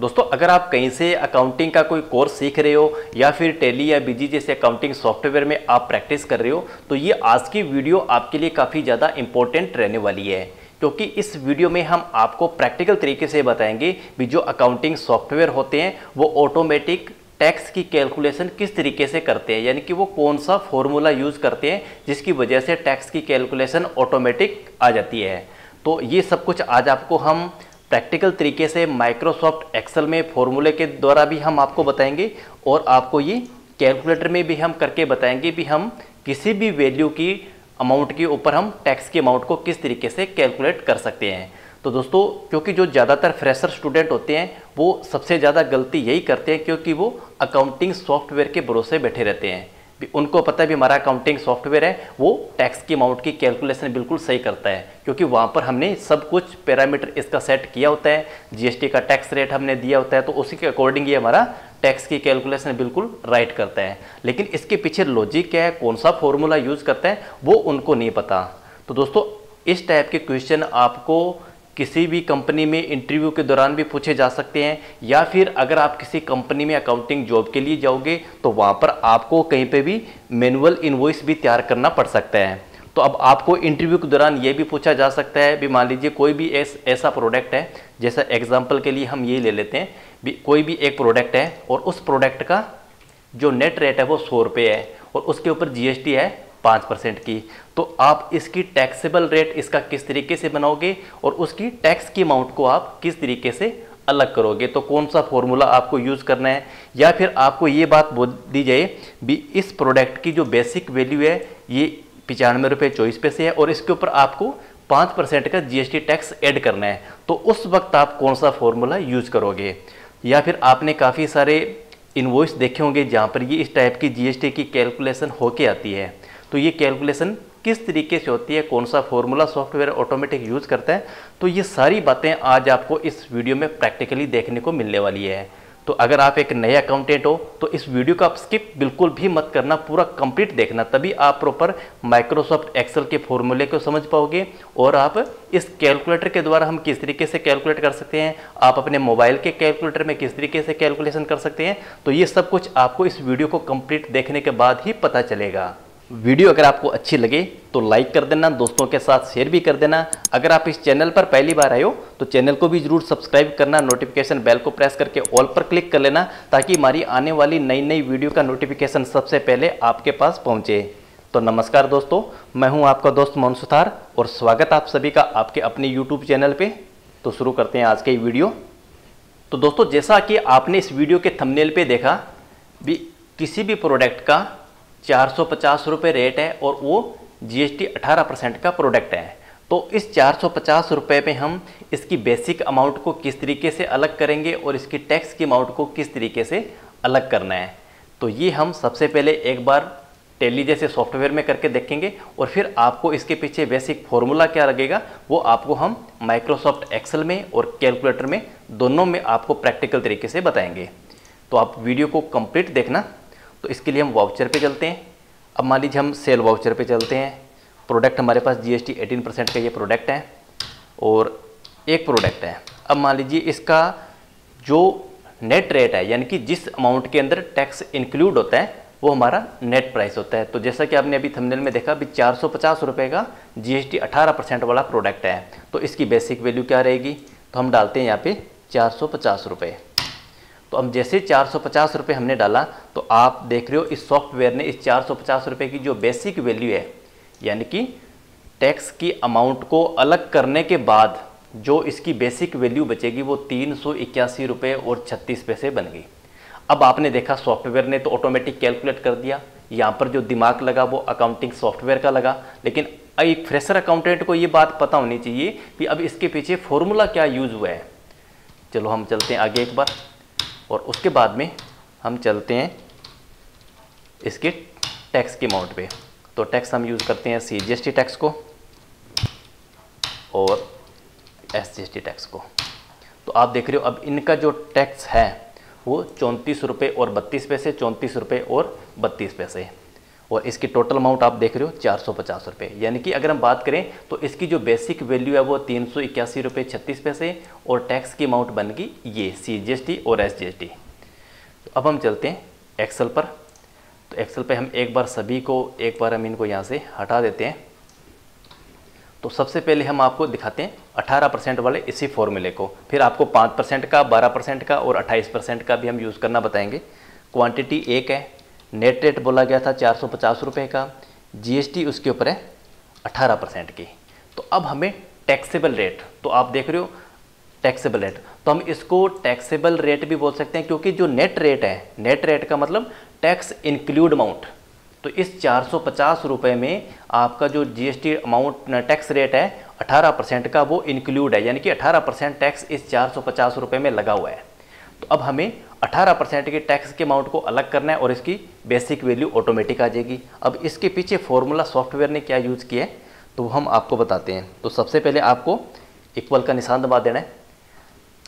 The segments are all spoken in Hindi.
दोस्तों अगर आप कहीं से अकाउंटिंग का कोई कोर्स सीख रहे हो या फिर टैली या बीजी जैसे अकाउंटिंग सॉफ्टवेयर में आप प्रैक्टिस कर रहे हो तो ये आज की वीडियो आपके लिए काफ़ी ज़्यादा इम्पोर्टेंट रहने वाली है, क्योंकि इस वीडियो में हम आपको प्रैक्टिकल तरीके से बताएंगे कि जो अकाउंटिंग सॉफ्टवेयर होते हैं वो ऑटोमेटिक टैक्स की कैलकुलेशन किस तरीके से करते हैं, यानी कि वो कौन सा फॉर्मूला यूज़ करते हैं जिसकी वजह से टैक्स की कैलकुलेशन ऑटोमेटिक आ जाती है। तो ये सब कुछ आज आपको हम प्रैक्टिकल तरीके से माइक्रोसॉफ्ट एक्सेल में फॉर्मूले के द्वारा भी हम आपको बताएंगे और आपको ये कैलकुलेटर में भी हम करके बताएंगे भी हम किसी भी वैल्यू की अमाउंट के ऊपर हम टैक्स के अमाउंट को किस तरीके से कैलकुलेट कर सकते हैं। तो दोस्तों क्योंकि जो ज़्यादातर फ्रेशर स्टूडेंट होते हैं वो सबसे ज़्यादा गलती यही करते हैं, क्योंकि वो अकाउंटिंग सॉफ्टवेयर के भरोसे बैठे रहते हैं। उनको पता है भी हमारा अकाउंटिंग सॉफ्टवेयर है वो टैक्स की अमाउंट की कैलकुलेशन बिल्कुल सही करता है, क्योंकि वहाँ पर हमने सब कुछ पैरामीटर इसका सेट किया होता है, जीएसटी का टैक्स रेट हमने दिया होता है, तो उसी के अकॉर्डिंग ये हमारा टैक्स की कैलकुलेशन बिल्कुल राइट करता है। लेकिन इसके पीछे लॉजिक क्या है, कौन सा फॉर्मूला यूज़ करता है वो उनको नहीं पता। तो दोस्तों इस टाइप के क्वेश्चन आपको किसी भी कंपनी में इंटरव्यू के दौरान भी पूछे जा सकते हैं, या फिर अगर आप किसी कंपनी में अकाउंटिंग जॉब के लिए जाओगे तो वहाँ पर आपको कहीं पे भी मैनुअल इनवॉइस भी तैयार करना पड़ सकता है। तो अब आपको इंटरव्यू के दौरान ये भी पूछा जा सकता है भी मान लीजिए कोई भी ऐसा प्रोडक्ट है, जैसा एग्जाम्पल के लिए हम ये ले लेते हैं भी कोई भी एक प्रोडक्ट है और उस प्रोडक्ट का जो नेट रेट है वो 100 रुपये है और उसके ऊपर GST है 5% की, तो आप इसकी टैक्सेबल रेट इसका किस तरीके से बनाओगे और उसकी टैक्स की अमाउंट को आप किस तरीके से अलग करोगे, तो कौन सा फॉर्मूला आपको यूज़ करना है। या फिर आपको ये बात बोल दी जाए भी इस प्रोडक्ट की जो बेसिक वैल्यू है ये 95 रुपये 24 पैसे है और इसके ऊपर आपको 5% का GST टैक्स ऐड करना है, तो उस वक्त आप कौन सा फॉर्मूला यूज़ करोगे। या फिर आपने काफ़ी सारे इन्वॉइस देखे होंगे जहाँ पर ये इस टाइप की GST की कैलकुलेशन होके आती है, तो ये कैलकुलेशन किस तरीके से होती है, कौन सा फॉर्मूला सॉफ्टवेयर ऑटोमेटिक यूज़ करता है, तो ये सारी बातें आज आपको इस वीडियो में प्रैक्टिकली देखने को मिलने वाली है। तो अगर आप एक नए अकाउंटेंट हो तो इस वीडियो को आप स्किप बिल्कुल भी मत करना, पूरा कंप्लीट देखना, तभी आप प्रॉपर माइक्रोसॉफ्ट एक्सेल के फॉर्मूले को समझ पाओगे और आप इस कैलकुलेटर के द्वारा हम किस तरीके से कैलकुलेट कर सकते हैं, आप अपने मोबाइल के कैलकुलेटर में किस तरीके से कैलकुलेशन कर सकते हैं, तो ये सब कुछ आपको इस वीडियो को कंप्लीट देखने के बाद ही पता चलेगा। वीडियो अगर आपको अच्छी लगे तो लाइक कर देना, दोस्तों के साथ शेयर भी कर देना। अगर आप इस चैनल पर पहली बार आए हो तो चैनल को भी जरूर सब्सक्राइब करना, नोटिफिकेशन बेल को प्रेस करके ऑल पर क्लिक कर लेना ताकि हमारी आने वाली नई नई वीडियो का नोटिफिकेशन सबसे पहले आपके पास पहुंचे। तो नमस्कार दोस्तों, मैं हूं आपका दोस्त मोहन सुथार और स्वागत आप सभी का आपके अपने यूट्यूब चैनल पर। तो शुरू करते हैं आज की वीडियो। तो दोस्तों जैसा कि आपने इस वीडियो के थंबनेल पे देखा भी किसी भी प्रोडक्ट का 450 रुपये रेट है और वो GST 18% का प्रोडक्ट है, तो इस 450 रुपये में हम इसकी बेसिक अमाउंट को किस तरीके से अलग करेंगे और इसकी टैक्स की अमाउंट को किस तरीके से अलग करना है, तो ये हम सबसे पहले एक बार टैली जैसे सॉफ्टवेयर में करके देखेंगे और फिर आपको इसके पीछे बेसिक फॉर्मूला क्या लगेगा वो आपको हम माइक्रोसॉफ्ट एक्सेल में और कैलकुलेटर में दोनों में आपको प्रैक्टिकल तरीके से बताएँगे। तो आप वीडियो को कंप्लीट देखना। तो इसके लिए हम वाउचर पे चलते हैं। अब मान लीजिए हम सेल वाउचर पे चलते हैं। प्रोडक्ट हमारे पास GST 18% का ये प्रोडक्ट है और एक प्रोडक्ट है। अब मान लीजिए इसका जो नेट रेट है यानी कि जिस अमाउंट के अंदर टैक्स इंक्लूड होता है वो हमारा नेट प्राइस होता है। तो जैसा कि आपने अभी थंबनेल में देखा अभी 450 रुपये का GST 18% वाला प्रोडक्ट है, तो इसकी बेसिक वैल्यू क्या रहेगी, तो हम डालते हैं यहाँ पर 450 रुपये। तो हम जैसे 450 रुपये हमने डाला तो आप देख रहे हो इस सॉफ्टवेयर ने इस 450 रुपये की जो बेसिक वैल्यू है यानी कि टैक्स की अमाउंट को अलग करने के बाद जो इसकी बेसिक वैल्यू बचेगी वो 381 रुपये और 36 पैसे बन गई। अब आपने देखा सॉफ्टवेयर ने तो ऑटोमेटिक कैलकुलेट कर दिया, यहाँ पर जो दिमाग लगा वो अकाउंटिंग सॉफ्टवेयर का लगा, लेकिन एक फ्रेशर अकाउंटेंट को ये बात पता होनी चाहिए कि अब इसके पीछे फॉर्मूला क्या यूज़ हुआ है। चलो हम चलते हैं आगे एक बार और उसके बाद में हम चलते हैं इसके टैक्स के अमाउंट पे। तो टैक्स हम यूज़ करते हैं CGST टैक्स को और SGST टैक्स को। तो आप देख रहे हो अब इनका जो टैक्स है वो 34 रुपये और 32 पैसे और इसकी टोटल अमाउंट आप देख रहे हो 450 रुपये। यानी कि अगर हम बात करें तो इसकी जो बेसिक वैल्यू है वो 381 रुपये 36 पैसे और टैक्स की अमाउंट बन गई ये CGST और SGST। तो अब हम चलते हैं एक्सेल पर। तो एक्सेल पे हम एक बार सभी को एक बार हम इनको यहाँ से हटा देते हैं। तो सबसे पहले हम आपको दिखाते हैं 18% वाले इसी फॉर्मूले को, फिर आपको 5% का, 12% का और 28% का भी हम यूज़ करना बताएंगे। क्वांटिटी एक है, नेट रेट बोला गया था 450 रुपये का, जीएसटी उसके ऊपर है 18% की। तो अब हमें टैक्सेबल रेट, तो आप देख रहे हो टैक्सेबल रेट, तो हम इसको टैक्सेबल रेट भी बोल सकते हैं क्योंकि जो नेट रेट है, नेट रेट का मतलब टैक्स इंक्लूड अमाउंट। तो इस 450 रुपये में आपका जो जीएसटी अमाउंट टैक्स रेट है 18% का वो इंक्लूड है, यानी कि 18% टैक्स इस 450 रुपये में लगा हुआ है। तो अब हमें 18% के टैक्स के अमाउंट को अलग करना है और इसकी बेसिक वैल्यू ऑटोमेटिक आ जाएगी। अब इसके पीछे फॉर्मूला सॉफ्टवेयर ने क्या यूज़ किया है तो हम आपको बताते हैं। तो सबसे पहले आपको इक्वल का निशान दबा देना है।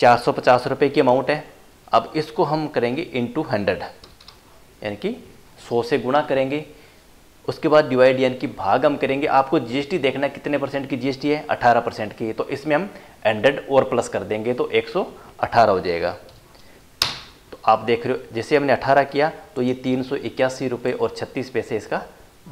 450 रुपये की अमाउंट है, अब इसको हम करेंगे इंटू 100 यानी कि 100 से गुणा करेंगे, उसके बाद डिवाइड यानी कि भाग हम करेंगे। आपको जीएसटी देखना है कितने परसेंट की जीएसटी है, 18% की, तो इसमें हम 100 और प्लस कर देंगे तो 118 हो जाएगा। तो आप देख रहे हो जैसे हमने 18 किया तो ये 381 रुपये और 36 पैसे इसका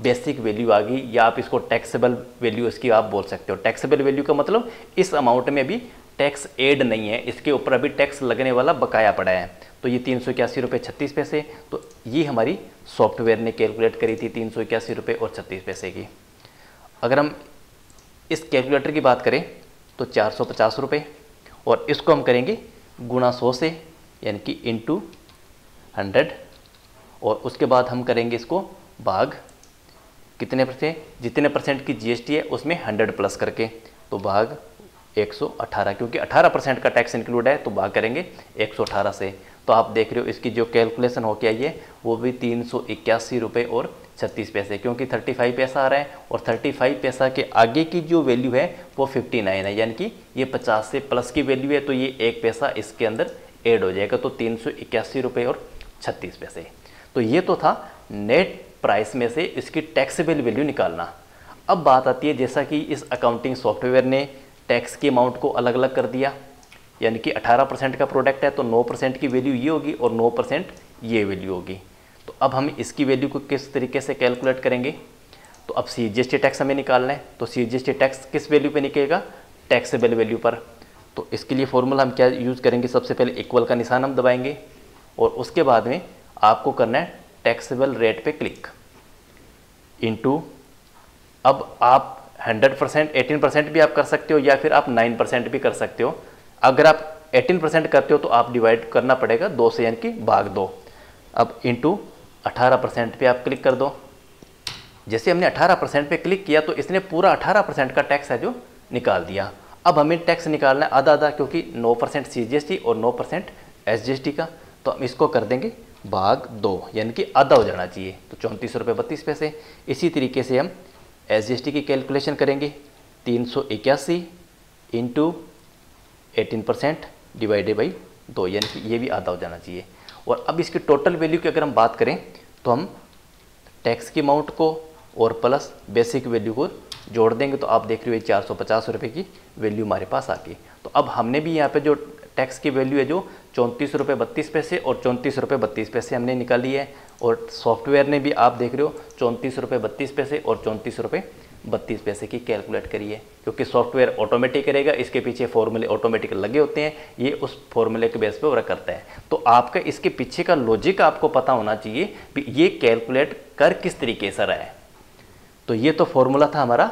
बेसिक वैल्यू आ गई, या आप इसको टैक्सेबल वैल्यू इसकी आप बोल सकते हो। टैक्सेबल वैल्यू का मतलब इस अमाउंट में अभी टैक्स एड नहीं है, इसके ऊपर अभी टैक्स लगने वाला बकाया पड़ा है। तो ये 381 रुपये 36 पैसे, तो ये हमारी सॉफ्टवेयर ने कैलकुलेट करी थी 381 रुपये और 36 पैसे की। अगर हम इस कैलकुलेटर की बात करें तो 450 रुपये और इसको हम करेंगे गुणा 100 से यानी कि इंटू 100 और उसके बाद हम करेंगे इसको भाग कितने परसेंट, जितने परसेंट की जीएसटी है उसमें 100 प्लस करके, तो भाग 118 क्योंकि 18% का टैक्स इंक्लूड है तो भाग करेंगे 118 से। तो आप देख रहे हो इसकी जो कैलकुलेशन होके आई है वो भी 381 रुपये और 36 पैसे क्योंकि 35 पैसा आ रहा है और 35 पैसा के आगे की जो वैल्यू है वो 59 है, यानी कि ये 50 से प्लस की वैल्यू है तो ये 1 पैसा इसके अंदर ऐड हो जाएगा। तो 381 रुपये और 36 पैसे। तो ये तो था नेट प्राइस में से इसकी टैक्सेबल वैल्यू निकालना। अब बात आती है जैसा कि इस अकाउंटिंग सॉफ्टवेयर ने टैक्स की अमाउंट को अलग अलग कर दिया, यानी कि 18% का प्रोडक्ट है तो 9% की वैल्यू ये होगी और 9% ये वैल्यू होगी। तो अब हम इसकी वैल्यू को किस तरीके से कैलकुलेट करेंगे, तो अब CGST टैक्स हमें निकालना है। तो CGST टैक्स किस वैल्यू पे निकलेगा, टैक्सेबल वैल्यू पर। तो इसके लिए फॉर्मूला हम क्या यूज़ करेंगे, सबसे पहले इक्वल का निशान हम दबाएंगे और उसके बाद में आपको करना है टैक्सेबल रेट पे क्लिक इंटू। अब आप 100%, 18% भी आप कर सकते हो या फिर आप 9% भी कर सकते हो। अगर आप 18% करते हो तो आप डिवाइड करना पड़ेगा 2 से यानी कि भाग 2। अब इंटू 18% पे आप क्लिक कर दो। जैसे हमने 18% पे क्लिक किया तो इसने पूरा 18% का टैक्स है जो निकाल दिया। अब हमें टैक्स निकालना है आधा आधा क्योंकि 9% CGST और 9% SGST का, तो हम इसको कर देंगे भाग 2 यानी कि आधा हो जाना चाहिए, तो 34 रुपये 32 पैसे। इसी तरीके से हम SGST की कैलकुलेशन करेंगे, 381 इंटू 18% डिवाइडेड बाई 2 यानी कि ये भी आधा हो जाना चाहिए। और अब इसकी टोटल वैल्यू की अगर हम बात करें तो हम टैक्स की अमाउंट को और प्लस बेसिक वैल्यू को जोड़ देंगे। तो आप देख रहे हो 450 रुपये की वैल्यू हमारे पास आ गई। तो अब हमने भी यहाँ पे जो टैक्स की वैल्यू है जो 34 रुपये 32 पैसे और 34 रुपये 32 पैसे हमने निकाली है, और सॉफ्टवेयर ने भी आप देख रहे हो 34 रुपये 32 पैसे और 34 रुपये 32 पैसे की कैलकुलेट करी है क्योंकि सॉफ्टवेयर ऑटोमेटिक करेगा, इसके पीछे फॉर्मूले ऑटोमेटिक लगे होते हैं, ये उस फॉर्मूले के बेस पे वर्क करता है। तो आपका इसके पीछे का लॉजिक आपको पता होना चाहिए कि ये कैलकुलेट कर किस तरीके से रहा है। तो ये तो फॉर्मूला था हमारा,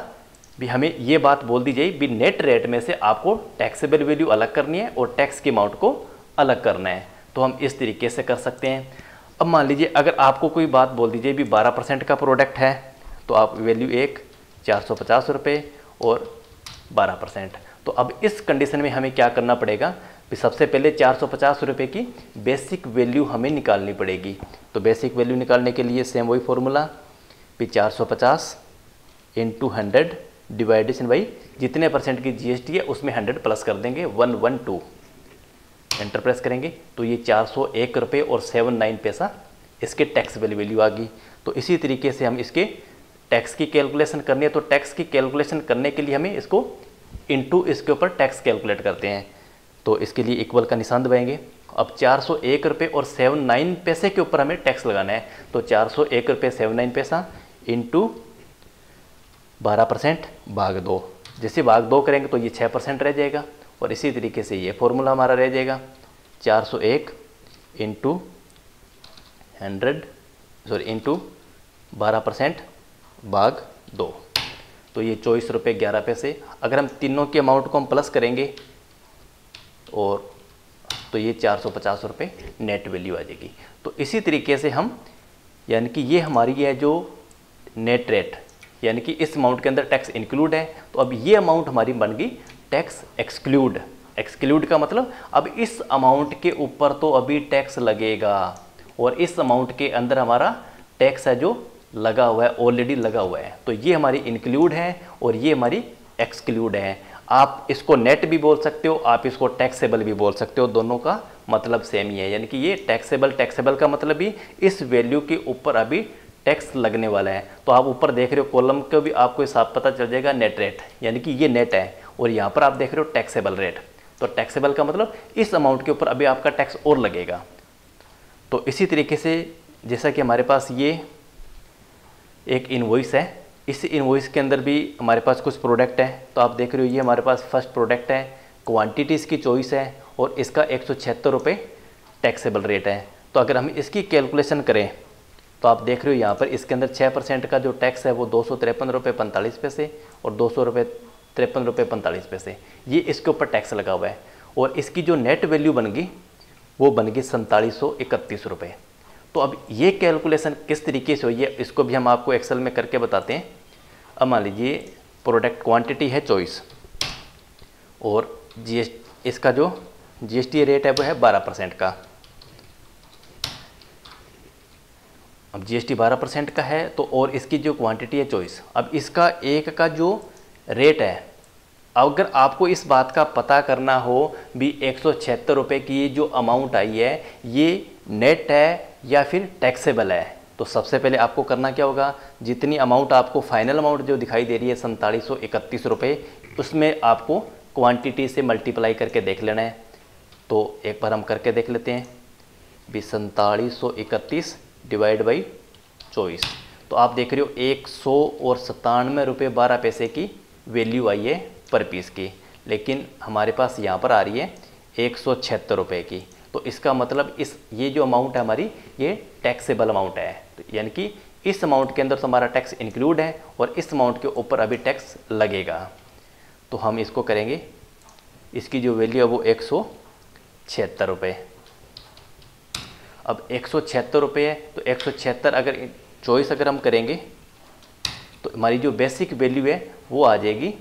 भी हमें ये बात बोल दी जाए भी नेट रेट में से आपको टैक्सेबल वैल्यू अलग करनी है और टैक्स की अमाउंट को अलग करना है, तो हम इस तरीके से कर सकते हैं। अब मान लीजिए अगर आपको कोई बात बोल दी जाए भी 12% का प्रोडक्ट है तो आप वैल्यू 450 रुपये और 12%। तो अब इस कंडीशन में हमें क्या करना पड़ेगा कि सबसे पहले 450 रुपये की बेसिक वैल्यू हमें निकालनी पड़ेगी। तो बेसिक वैल्यू निकालने के लिए सेम वही फॉर्मूला भी 450 इंटू 100 डिवाइडेशन बाई जितने परसेंट की जीएसटी है उसमें 100 प्लस कर देंगे 112 एंटर प्रेस करेंगे तो ये 401 रुपये और 79 पैसा इसके टैक्सेबल वैल्यू आ गई। तो इसी तरीके से हम इसके टैक्स की कैलकुलेशन करनी है। तो टैक्स की कैलकुलेशन करने के लिए हमें इसको इनटू इसके ऊपर टैक्स कैलकुलेट करते हैं। तो इसके लिए इक्वल का निशान दबाएंगे। अब 401 रुपये और 79 पैसे के ऊपर हमें टैक्स लगाना है। तो 401 रुपये 79 पैसा इंटू 12% भाग दो। जैसे भाग दो करेंगे तो ये 6% रह जाएगा और इसी तरीके से ये फॉर्मूला हमारा रह जाएगा 401 इंटू 12% भाग दो। तो ये 24 रुपये 11 पैसे। अगर हम तीनों के अमाउंट को हम प्लस करेंगे और तो ये 450 रुपये नेट वैल्यू आ जाएगी। तो इसी तरीके से हम यानी कि ये हमारी है जो नेट रेट, यानी कि इस अमाउंट के अंदर टैक्स इंक्लूड है। तो अब ये अमाउंट हमारी बन गई टैक्स एक्सक्लूड। एक्सक्लूड का मतलब अब इस अमाउंट के ऊपर तो अभी टैक्स लगेगा और इस अमाउंट के अंदर हमारा टैक्स है जो लगा हुआ है, ऑलरेडी लगा हुआ है। तो ये हमारी इंक्लूड है और ये हमारी एक्सक्लूड है। आप इसको नेट भी बोल सकते हो, आप इसको टैक्सेबल भी बोल सकते हो, दोनों का मतलब सेम ही है। यानी कि ये टैक्सेबल का मतलब भी इस वैल्यू के ऊपर अभी टैक्स लगने वाला है। तो आप ऊपर देख रहे हो कॉलम को भी आपको साफ पता चल जाएगा नेट रेट, यानी कि ये नेट है और यहाँ पर आप देख रहे हो टैक्सेबल रेट। तो टैक्सेबल का मतलब इस अमाउंट के ऊपर अभी आपका टैक्स और लगेगा। तो इसी तरीके से जैसा कि हमारे पास ये एक इनवॉइस है, इस इनवॉइस के अंदर भी हमारे पास कुछ प्रोडक्ट है। तो आप देख रहे हो ये हमारे पास फर्स्ट प्रोडक्ट है, क्वांटिटीज़ की चॉइस है और इसका 176 रुपये टैक्सेबल रेट है। तो अगर हम इसकी कैलकुलेशन करें तो आप देख रहे हो यहाँ पर इसके अंदर 6% का जो टैक्स है वो 253 रुपये 45 पैसे और 253 रुपये 45 पैसे ये इसके ऊपर टैक्स लगा हुआ है। और इसकी जो नेट वैल्यू बन गई वो बन गई 4731 रुपये। तो अब ये कैलकुलेशन किस तरीके से हुई है इसको भी हम आपको एक्सेल में करके बताते हैं। अब मान लीजिए प्रोडक्ट क्वांटिटी है चॉइस और इसका जो जीएसटी रेट है वो है 12% का। अब जीएसटी 12% का है तो और इसकी जो क्वांटिटी है चॉइस, अब इसका एक का जो रेट है, अगर आपको इस बात का पता करना हो भी 176 रुपये की जो अमाउंट आई है ये नेट है या फिर टैक्सेबल है, तो सबसे पहले आपको करना क्या होगा, जितनी अमाउंट आपको फाइनल अमाउंट जो दिखाई दे रही है 4731 रुपये, उसमें आपको क्वांटिटी से मल्टीप्लाई करके देख लेना है। तो एक बार हम करके देख लेते हैं भी 4731 डिवाइड बाई 24। तो आप देख रहे हो 197 रुपये 12 पैसे की वैल्यू आई है पर पीस की, लेकिन हमारे पास यहाँ पर आ रही है 176 रुपये की। तो इसका मतलब इस ये जो अमाउंट है हमारी ये टैक्सेबल अमाउंट है। तो यानी कि इस अमाउंट के अंदर तो हमारा टैक्स इंक्लूड है और इस अमाउंट के ऊपर अभी टैक्स लगेगा। तो हम इसको करेंगे, इसकी जो वैल्यू है वो 176 रुपये। अब 176 रुपये है तो 176 अगर चॉइस अगर हम करेंगे तो हमारी जो बेसिक वैल्यू है वो आ जाएगी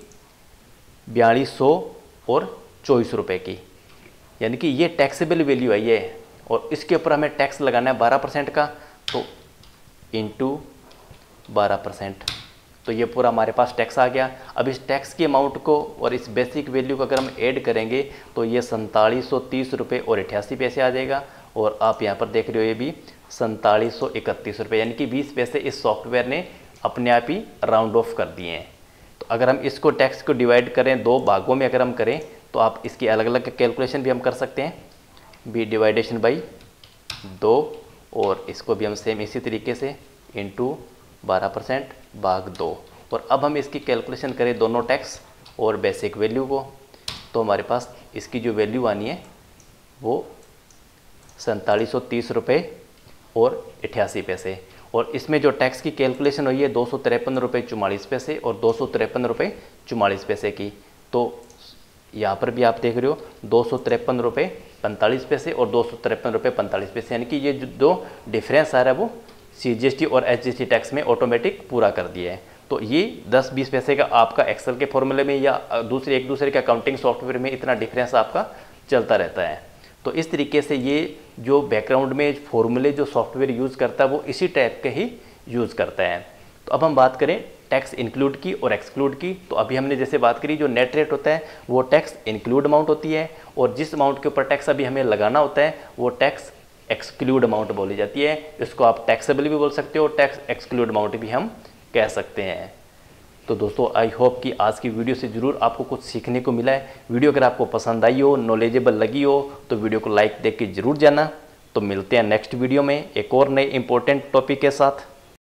4200 और 24 रुपये की। यानी कि ये टैक्सेबल वैल्यू आई है और इसके ऊपर हमें टैक्स लगाना है 12% का, तो इंटू 12%। तो ये पूरा हमारे पास टैक्स आ गया। अब इस टैक्स की अमाउंट को और इस बेसिक वैल्यू को अगर हम ऐड करेंगे तो ये 4730 रुपये और 88 पैसे आ जाएगा। और आप यहाँ पर देख रहे हो ये भी 4731 रुपये, यानी कि 20 पैसे इस सॉफ्टवेयर ने अपने आप ही राउंड ऑफ कर दिए हैं। तो अगर हम इसको टैक्स को डिवाइड करें दो भागों में अगर हम करें तो आप इसकी अलग अलग कैलकुलेशन भी हम कर सकते हैं, बी डिवाइडेशन बाई 2 और इसको भी हम सेम इसी तरीके से इंटू 12% भाग 2। और अब हम इसकी कैलकुलेशन करें दोनों टैक्स और बेसिक वैल्यू को, तो हमारे पास इसकी जो वैल्यू आनी है वो 4730 रुपये और 88 पैसे। और इसमें जो टैक्स की कैलकुलेशन हुई है 253 रुपये 44 पैसे और 253 रुपये 44 पैसे की। तो यहाँ पर भी आप देख रहे हो 253 रुपये 45 पैसे और 253 रुपये 45 पैसे, यानी कि ये जो दो डिफरेंस आ रहा है वो सीजीएसटी और एसजीएसटी टैक्स में ऑटोमेटिक पूरा कर दिया है। तो ये 10-20 पैसे का आपका एक्सेल के फॉर्मूले में या दूसरे एक दूसरे के अकाउंटिंग सॉफ्टवेयर में इतना डिफरेंस आपका चलता रहता है। तो इस तरीके से ये जो बैकग्राउंड में फॉर्मूले जो सॉफ्टवेयर यूज़ करता है वो इसी टाइप के ही यूज़ करता है। तो अब हम बात करें टैक्स इंक्लूड की और एक्सक्लूड की। तो अभी हमने जैसे बात करी जो नेट रेट होता है वो टैक्स इंक्लूड अमाउंट होती है और जिस अमाउंट के ऊपर टैक्स अभी हमें लगाना होता है वो टैक्स एक्सक्लूड अमाउंट बोली जाती है। इसको आप टैक्सेबल भी बोल सकते हो, टैक्स एक्सक्लूड अमाउंट भी हम कह सकते हैं। तो दोस्तों आई होप कि आज की वीडियो से ज़रूर आपको कुछ सीखने को मिला है। वीडियो अगर आपको पसंद आई हो, नॉलेजेबल लगी हो तो वीडियो को लाइक दे के ज़रूर जाना। तो मिलते हैं नेक्स्ट वीडियो में एक और नए इम्पोर्टेंट टॉपिक के साथ।